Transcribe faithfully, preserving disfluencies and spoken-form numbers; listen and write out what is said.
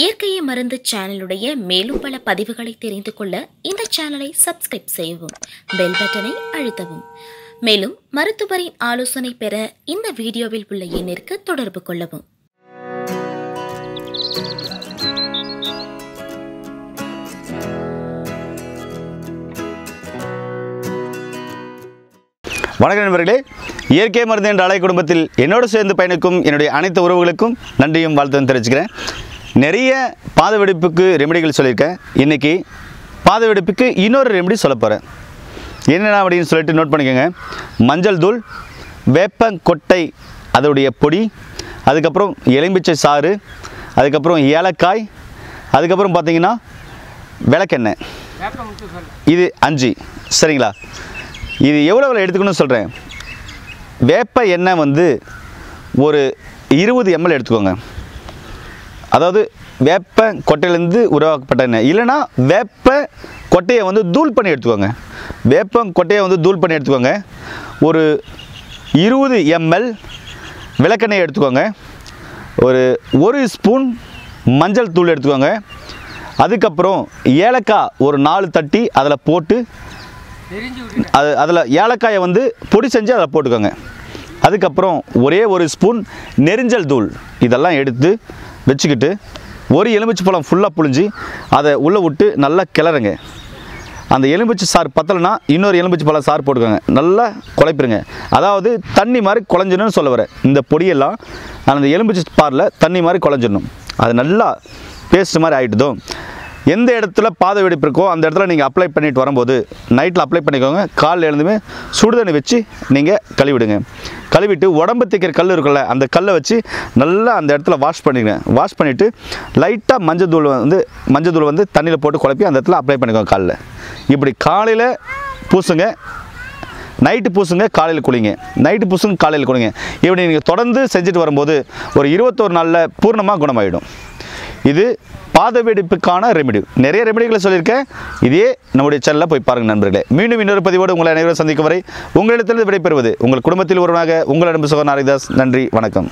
இயற்கையை மருந்து சேனலுடைய மேலும் பல பதிவுகளை தெரிந்து கொள்ள இந்த சேனலை சப்ஸ்கிரைப் செய்யவும், பெல் பட்டனை அழுத்தவும், மேலும் மருத்துவரின் ஆலோசனை பெற இந்த வீடியோவில் உள்ள எண்ணிற்கு தொடர்பு கொள்ளவும். வணக்கம் நண்பர்களே, இயற்கை மருந்து என்ற அலை குடும்பத்தில் என்னோடு சேர்ந்து பயணிக்கும் என்னுடைய அனைத்து உறவுகளுக்கும் நன்றியும் வாழ்த்தும் தெரிவிச்சுக்கிறேன். நிறைய பாதவெடிப்புக்கு ரெமடிகள் சொல்லியிருக்கேன். இன்றைக்கி பாதவெடிப்புக்கு இன்னொரு ரெமடி சொல்ல போகிறேன். என்னென்ன அப்படின்னு சொல்லிட்டு நோட் பண்ணிக்கோங்க. மஞ்சள் தூள், வேப்பங்கொட்டை அதோடைய பொடி, அதுக்கப்புறம் எலும்பிச்சை சாறு, அதுக்கப்புறம் ஏலக்காய், அதுக்கப்புறம் பார்த்திங்கன்னா விளக்கெண்ணெய், இது அஞ்சு. சரிங்களா, இது எவ்வளோ எடுத்துக்கணும்னு சொல்கிறேன். வேப்ப எண்ணெய் வந்து ஒரு இருபது எம்எல் எடுத்துக்கோங்க. அதாவது வேப்ப கொட்டையிலேருந்து உருவாக்கப்பட்ட எண்ணெய், இல்லைனா வேப்ப கொட்டையை வந்து தூள் பண்ணி எடுத்துக்கோங்க. வேப்பம் கொட்டையை வந்து தூள் பண்ணி எடுத்துக்கோங்க. ஒரு இருபது எம்எல் விளக்கெண்ணெய் எடுத்துக்கோங்க. ஒரு ஒரு ஸ்பூன் மஞ்சள் தூள் எடுத்துக்கோங்க. அதுக்கப்புறம் ஏலக்காய் ஒரு நாலு தட்டி அதில் போட்டு, அது அதில் ஏலக்காயை வந்து பொடி செஞ்சு அதில் போட்டுக்கோங்க. அதுக்கப்புறம் ஒரே ஒரு ஸ்பூன் நெரிஞ்சல் தூள், இதெல்லாம் எடுத்து வச்சுக்கிட்டு ஒரு எலுமிச்சை பழம் ஃபுல்லாக புழிஞ்சு அதை உள்ளே விட்டு நல்லா கிளறுங்க. அந்த எலுமிச்சை சாறு பத்தலைன்னா இன்னொரு எலுமிச்சை பழம் சாறு போட்டுக்கோங்க. நல்லா குழைப்பிடுங்க. அதாவது தண்ணி மாதிரி குழஞ்சிடணும்னு சொல்ல வரேன். இந்த பொடியெல்லாம் அந்த எலுமிச்சை பாரில் தண்ணி மாதிரி குழஞ்சிடணும். அது நல்லா பேஸ்ட் மாதிரி ஆகிட்டுதோ எந்த இடத்துல பாத வெடிப்பு இருக்கோ அந்த இடத்துல நீங்கள் அப்ளை பண்ணிட்டு வரும்போது நைட்டில் அப்ளை பண்ணிக்கோங்க. காலில் எழுந்துமே சுடு தண்ணி வச்சு நீங்கள் கழுவிடுங்க. கழுவிட்டு உடம்பு தைக்கிற கல் இருக்குல்ல, அந்த கல்லை வச்சு நல்லா அந்த இடத்துல வாஷ் பண்ணிடுங்க. வாஷ் பண்ணிவிட்டு லைட்டாக மஞ்சள் தூள் வந்து மஞ்சள் தூள் வந்து தண்ணியில் போட்டு குழப்பி அந்த இடத்துல அப்ளை பண்ணிக்கோங்க. காலில் இப்படி காலையில் பூசுங்க, நைட்டு பூசுங்க, காலையில் குளிங்க, நைட்டு பூசுங்க, காலையில் குளிங்க. இப்படி நீங்கள் தொடர்ந்து செஞ்சுட்டு வரும்போது ஒரு இருபத்தோரு நாளில் பூர்ணமாக குணமாகிடும். இது பாதவெடிப்புக்கான ரெமிடி. நிறைய ரெமிடிகளை சொல்லியிருக்கேன். இதே நம்முடைய சேனலில் போய் பாருங்கள் நண்பர்களே. மீண்டும் இன்னொரு பதிவோடு உங்களை அனைவரும் சந்திக்கும் வரை உங்களிடத்திலிருந்து விடைபெறுவது உங்கள் குடும்பத்தில் ஒருவனாக உங்கள் அன்பு சகோதரன் ஆரிதாஸ். நன்றி, வணக்கம்.